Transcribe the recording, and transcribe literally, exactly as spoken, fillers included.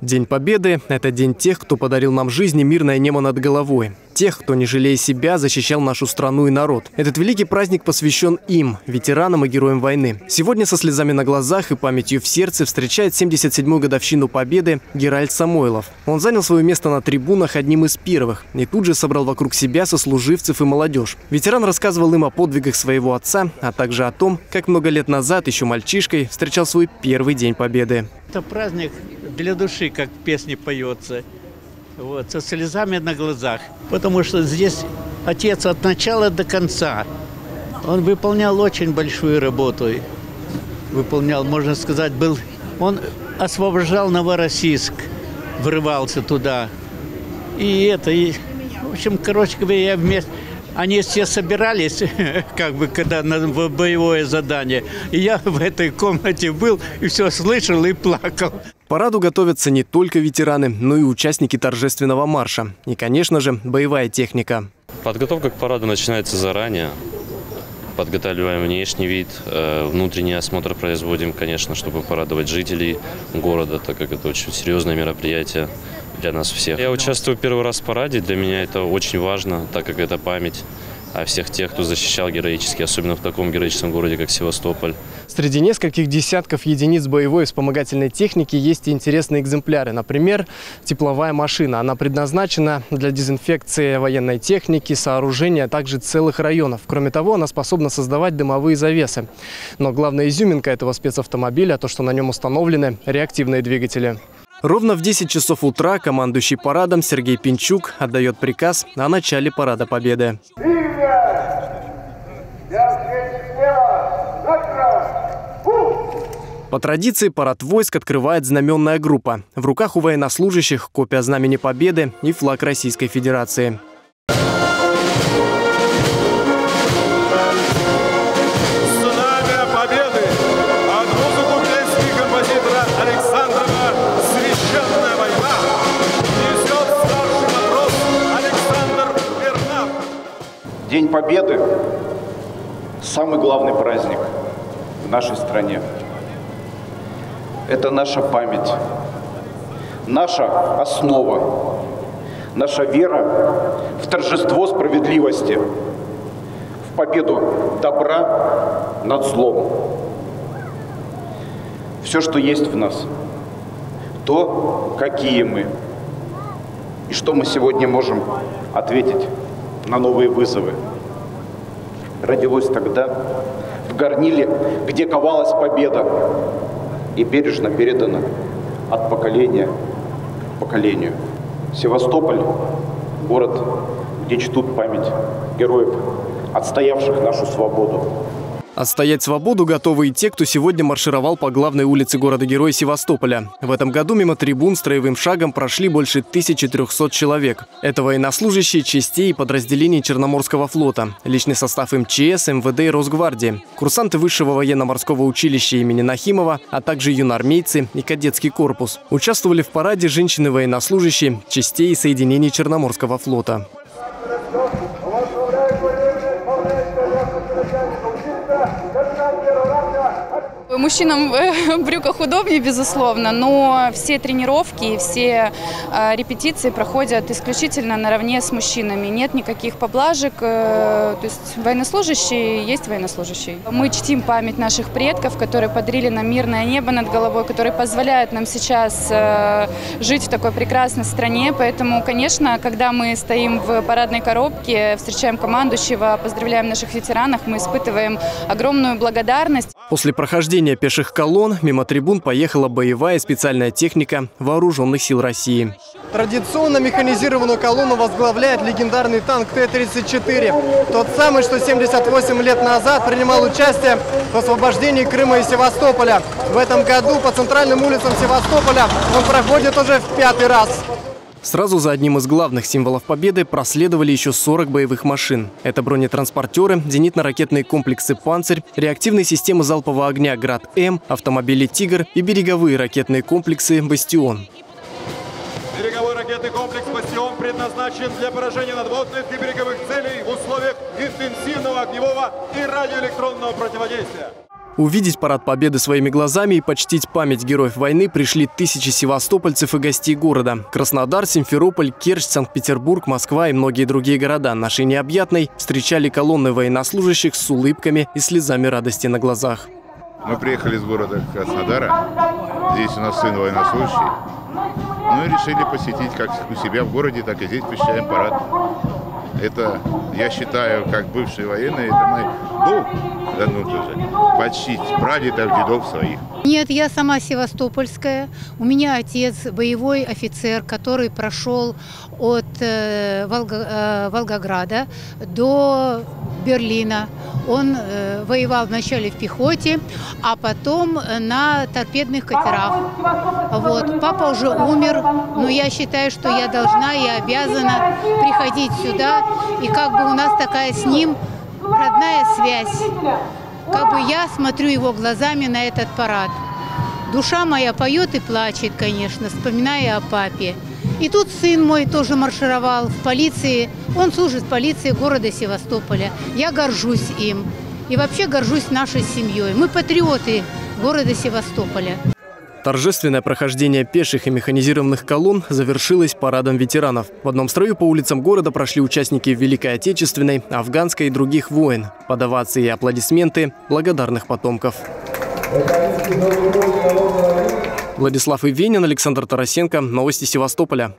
День Победы – это день тех, кто подарил нам жизнь и мирное небо над головой. Тех, кто, не жалея себя, защищал нашу страну и народ. Этот великий праздник посвящен им, ветеранам и героям войны. Сегодня со слезами на глазах и памятью в сердце встречает семьдесят седьмую годовщину Победы Геральд Самойлов. Он занял свое место на трибунах одним из первых и тут же собрал вокруг себя сослуживцев и молодежь. Ветеран рассказывал им о подвигах своего отца, а также о том, как много лет назад, еще мальчишкой, встречал свой первый День Победы. Это праздник для души, как в песне поется, вот, со слезами на глазах. Потому что здесь отец от начала до конца. Он выполнял очень большую работу. Выполнял, можно сказать, был... Он освобождал Новороссийск, врывался туда. И это... И, в общем, короче говоря, я вместе... Они все собирались, как бы, когда на боевое задание. И я в этой комнате был, и все слышал, и плакал. К параду готовятся не только ветераны, но и участники торжественного марша. И, конечно же, боевая техника. Подготовка к параду начинается заранее. Подготавливаем внешний вид, внутренний осмотр производим, конечно, чтобы порадовать жителей города, так как это очень серьезное мероприятие для нас всех. Я участвую первый раз в параде, для меня это очень важно, так как это память о всех тех, кто защищал героически, особенно в таком героическом городе, как Севастополь. Среди нескольких десятков единиц боевой и вспомогательной техники есть и интересные экземпляры. Например, тепловая машина. Она предназначена для дезинфекции военной техники, сооружения, а также целых районов. Кроме того, она способна создавать дымовые завесы. Но главная изюминка этого спецавтомобиля – то, что на нем установлены реактивные двигатели. Ровно в десять часов утра командующий парадом Сергей Пинчук отдает приказ о начале парада Победы. По традиции парад войск открывает знаменная группа. В руках у военнослужащих копия знамени Победы и флаг Российской Федерации. День Победы – самый главный праздник в нашей стране. Это наша память, наша основа, наша вера в торжество справедливости, в победу добра над злом. Все, что есть в нас, то, какие мы, и что мы сегодня можем ответить на новые вызовы. Родилось тогда в горниле, где ковалась победа и бережно передана от поколения к поколению. Севастополь – город, где чтут память героев, отстоявших нашу свободу. Отстоять свободу готовы и те, кто сегодня маршировал по главной улице города-героя Севастополя. В этом году мимо трибун строевым шагом прошли больше тысячи трёхсот человек. Это военнослужащие частей и подразделений Черноморского флота, личный состав эм че эс, эм вэ дэ и Росгвардии, курсанты Высшего военно-морского училища имени Нахимова, а также юноармейцы и кадетский корпус. Участвовали в параде женщины-военнослужащие частей и соединений Черноморского флота. Мужчинам в брюках удобнее, безусловно, но все тренировки и все репетиции проходят исключительно наравне с мужчинами. Нет никаких поблажек, то есть военнослужащие есть военнослужащие. Мы чтим память наших предков, которые подарили нам мирное небо над головой, которые позволяют нам сейчас жить в такой прекрасной стране. Поэтому, конечно, когда мы стоим в парадной коробке, встречаем командующего, поздравляем наших ветеранов, мы испытываем огромную благодарность. После прохождения пеших колонн мимо трибун поехала боевая и специальная техника Вооруженных сил России. Традиционно механизированную колонну возглавляет легендарный танк тэ тридцать четыре. Тот самый, что семьдесят восемь лет назад принимал участие в освобождении Крыма и Севастополя. В этом году по центральным улицам Севастополя он проходит уже в пятый раз. Сразу за одним из главных символов Победы проследовали еще сорок боевых машин. Это бронетранспортеры, зенитно-ракетные комплексы «Панцирь», реактивные системы залпового огня «Град-М», автомобили «Тигр» и береговые ракетные комплексы «Бастион». Береговой ракетный комплекс «Бастион» предназначен для поражения надводных и береговых целей в условиях интенсивного огневого и радиоэлектронного противодействия. Увидеть парад победы своими глазами и почтить память героев войны пришли тысячи севастопольцев и гостей города. Краснодар, Симферополь, Керчь, Санкт-Петербург, Москва и многие другие города нашей необъятной встречали колонны военнослужащих с улыбками и слезами радости на глазах. Мы приехали из города Краснодара, здесь у нас сын военнослужащий, ну и решили посетить как у себя в городе, так и здесь посещаем парад. Это, я считаю, как бывший военный, это мой долг, да, ну, даже, почтить прадедов, дедов своих. Нет, я сама севастопольская. У меня отец боевой офицер, который прошел от э, Волго, э, Волгограда до Берлина. Он э, воевал вначале в пехоте, а потом на торпедных катерах. Вот. Папа уже умер, но я считаю, что я должна и обязана приходить сюда. И как бы у нас такая с ним родная связь. Как бы я смотрю его глазами на этот парад. Душа моя поет и плачет, конечно, вспоминая о папе. И тут сын мой тоже маршировал в полиции. Он служит в полиции города Севастополя. Я горжусь им. И вообще горжусь нашей семьей. Мы патриоты города Севастополя. Торжественное прохождение пеших и механизированных колонн завершилось парадом ветеранов. В одном строю по улицам города прошли участники Великой Отечественной, Афганской и других войн. Под овации и аплодисменты благодарных потомков. Владислав Ивенин, Александр Тарасенко. Новости Севастополя.